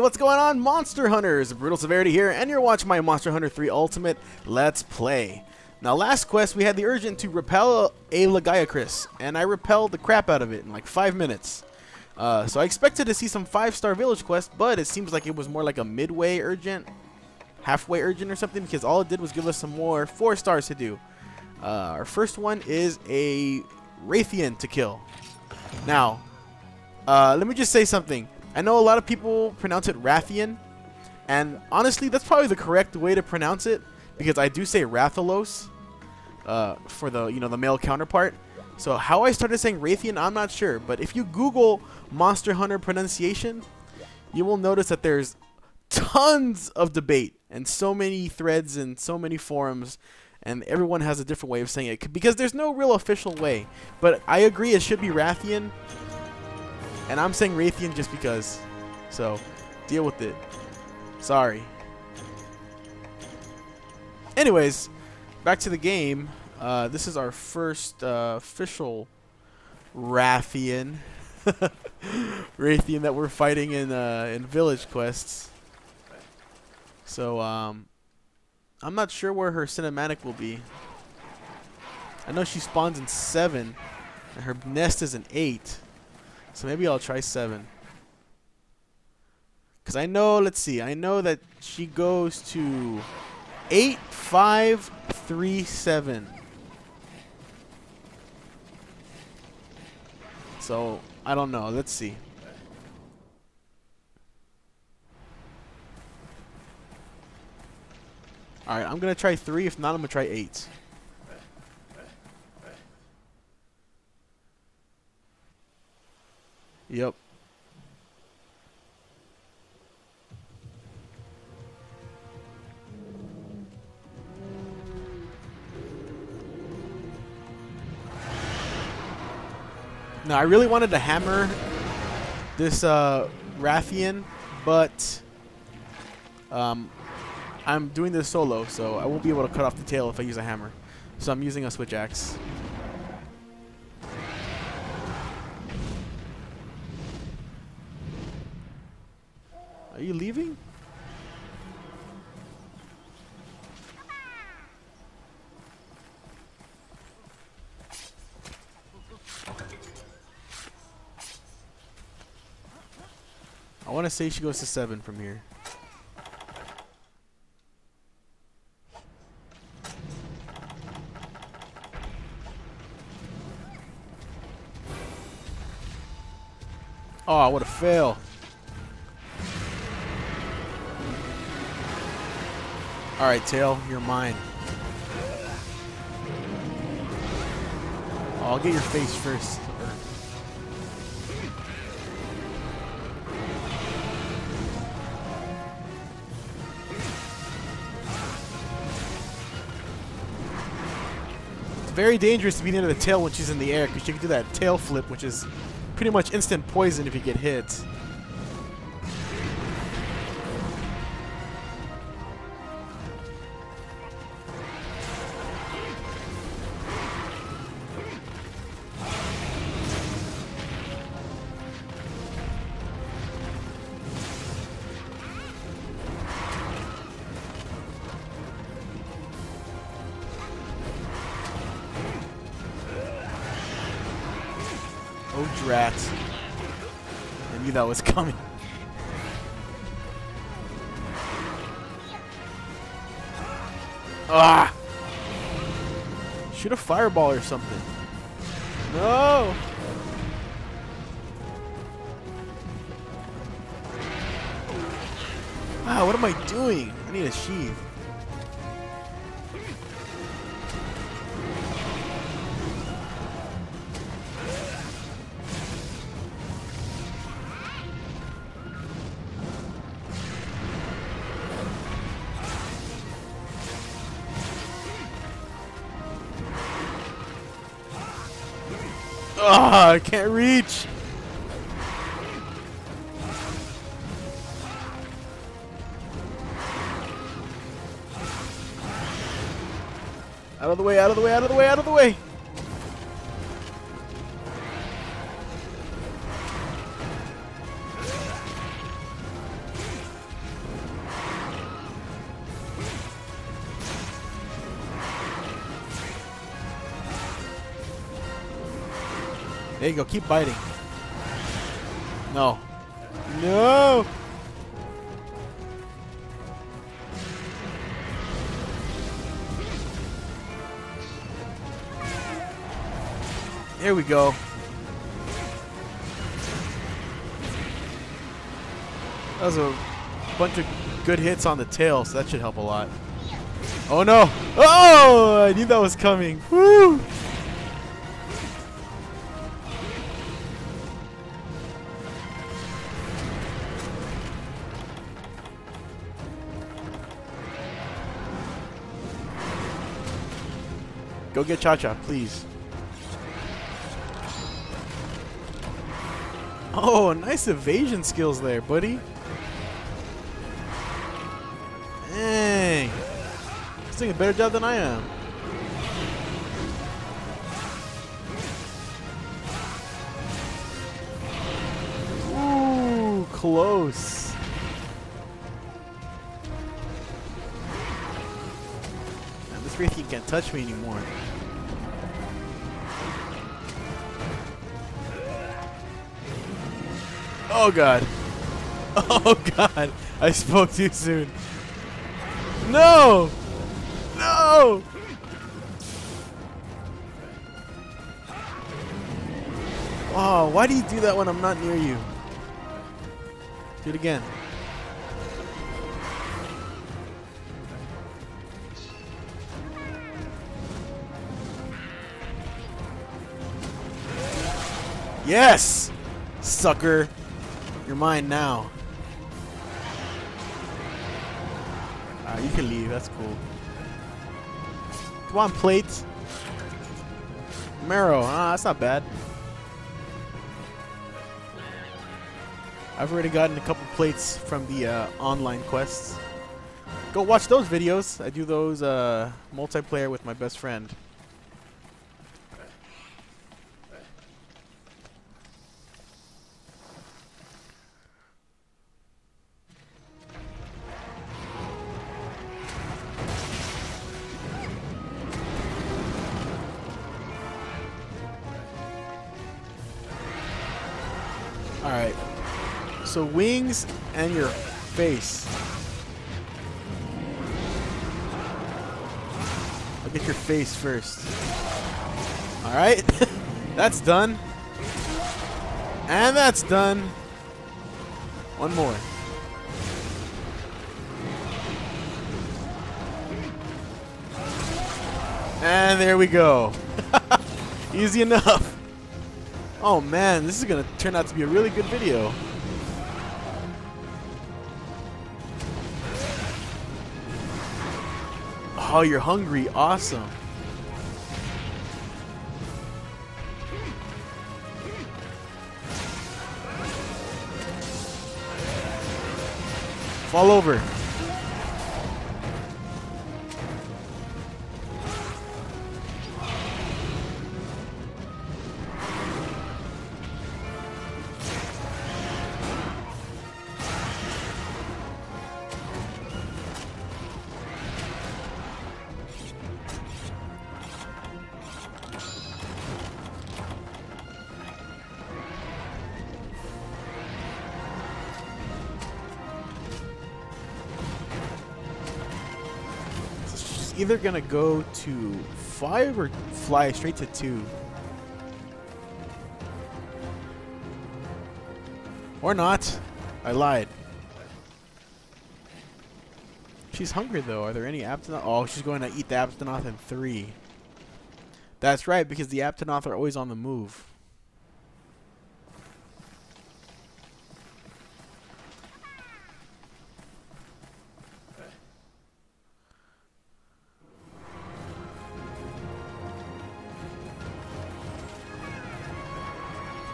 what's going on, Monster Hunters? Brutal Severity here, and you're watching my Monster Hunter 3 Ultimate Let's Play. Now, last quest, we had the urgent to repel a Lagiacrus, and I repelled the crap out of it in like 5 minutes. So I expected to see some 5-star village quest, but it seems like it was more like a midway urgent, halfway urgent or something, because all it did was give us some more 4-stars to do. Our first one is a Rathian to kill. Now, let me just say something. I know a lot of people pronounce it Rathian, and honestly, that's probably the correct way to pronounce it, because I do say Rathalos for the the male counterpart. So how I started saying Rathian, I'm not sure, but if you Google Monster Hunter pronunciation, you will notice that there's tons of debate and so many threads and so many forums, and everyone has a different way of saying it because there's no real official way. But I agree, it should be Rathian. And I'm saying Rathian just because, so deal with it. Sorry. Anyways, back to the game. This is our first official Rathian, that we're fighting in village quests. So I'm not sure where her cinematic will be. I know she spawns in 7, and her nest is in 8. So maybe I'll try 7. Because I know, let's see, I know that she goes to 8, 5, 3, 7. So, I don't know, let's see. Alright, I'm going to try 3, if not I'm going to try 8. Yep. Now, I really wanted to hammer this Rathian, but I'm doing this solo, so I won't be able to cut off the tail if I use a hammer. So I'm using a switch axe. Are you leaving? I want to say she goes to 7 from here. Oh, what a fail. Alright, tail, you're mine. Oh, I'll get your face first. It's very dangerous to be near the tail when she's in the air, because she can do that tail flip, which is pretty much instant poison if you get hit. Oh, drat. I knew that was coming. Ah! Shoot a fireball or something. No! Ah, what am I doing? I need a sheath. Ah, I can't reach. Out of the way, out of the way, out of the way, out of the way. There you go. Keep biting. No. No! There we go. That was a bunch of good hits on the tail, so that should help a lot. Oh no! Oh! I knew that was coming. Woo! Go get Cha Cha, please. Oh, nice evasion skills there, buddy. Dang. He's doing a better job than I am. Ooh, close. Man, this Rathian can't touch me anymore. Oh god. Oh god. I spoke too soon. No! No! Oh, why do you do that when I'm not near you? Do it again. Yes! Sucker! You're mine now. You can leave. That's cool. Come on, plate. Marrow. Ah, that's not bad. I've already gotten a couple plates from the online quests. Go watch those videos. I do those multiplayer with my best friend. Alright, so wings and your face. I'll get your face first. Alright, that's done. And that's done. One more. And there we go. Easy enough. Oh man, this is gonna turn out to be a really good video. Oh, you're hungry. Awesome. Fall over. Either gonna go to 5 or fly straight to 2. Or not. I lied. She's hungry though. Are there any Aptonoth? Oh, she's going to eat the Aptonoth in 3. That's right, because the Aptonoth are always on the move.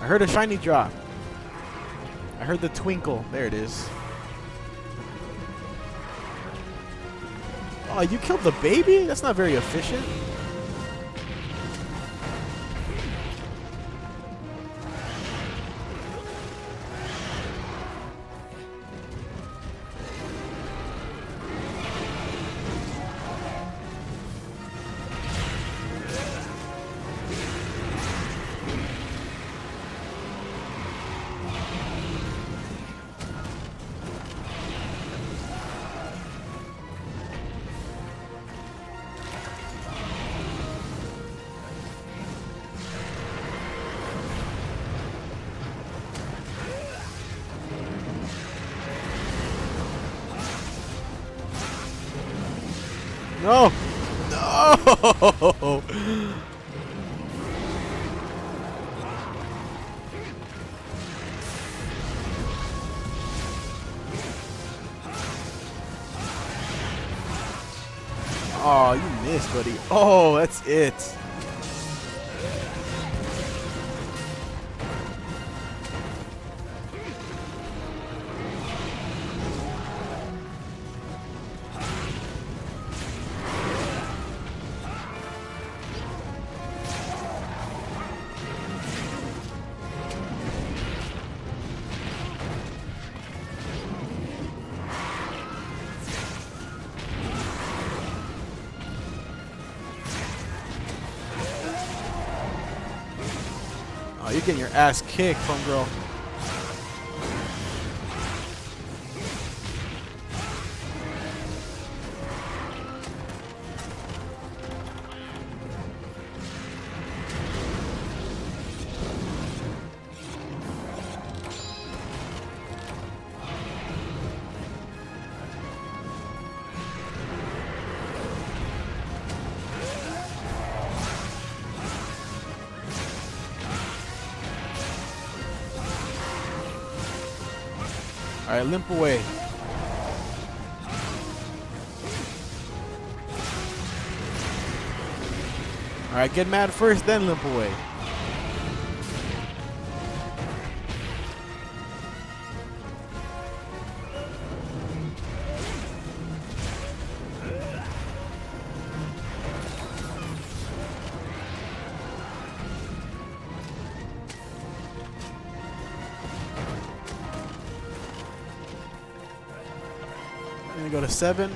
I heard a shiny drop. I heard the twinkle. There it is. Oh, you killed the baby? That's not very efficient. No! No! Oh, you missed, buddy. Oh, that's it. You're getting your ass kicked, homegirl. All right, limp away. All right, get mad first, then limp away. I'm gonna go to 7.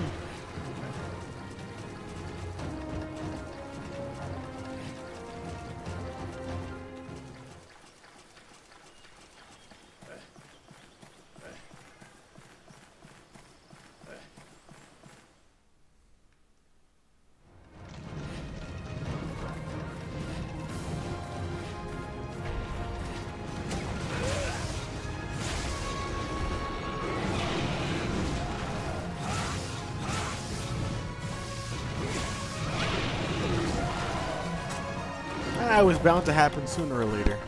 It was bound to happen sooner or later.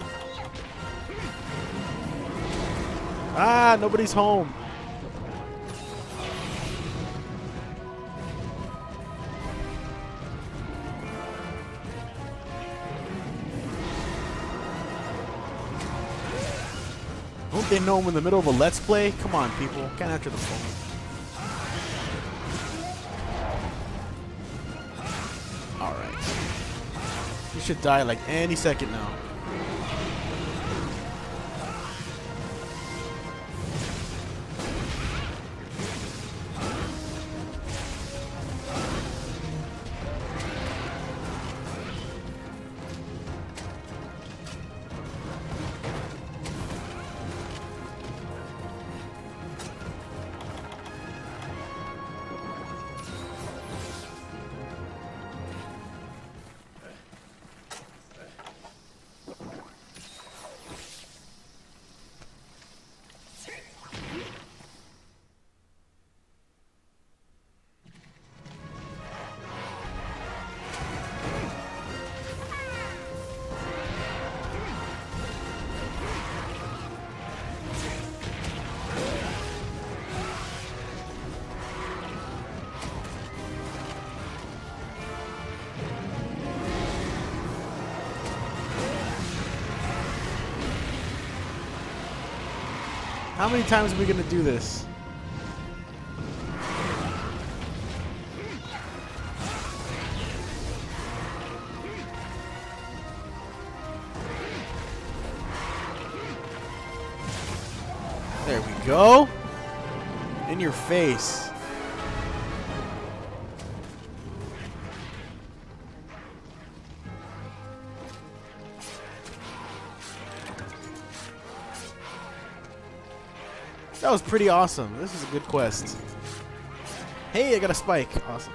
Ah, nobody's home. Don't they know I'm in the middle of a Let's Play? Come on, people. Can't answer the phone. All right. You should die like any second now. How many times are we gonna do this? There we go. In your face. That was pretty awesome. This is a good quest. Hey, I got a spike. Awesome.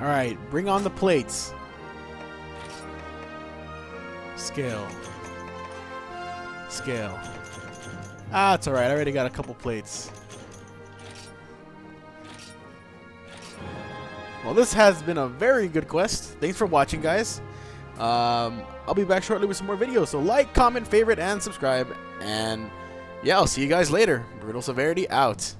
Alright, bring on the plates. Scale. Scale. Ah, it's alright. I already got a couple plates. Well, this has been a very good quest. Thanks for watching, guys. I'll be back shortly with some more videos. So like, comment, favorite, and subscribe. And yeah, I'll see you guys later. Brutal Severity out.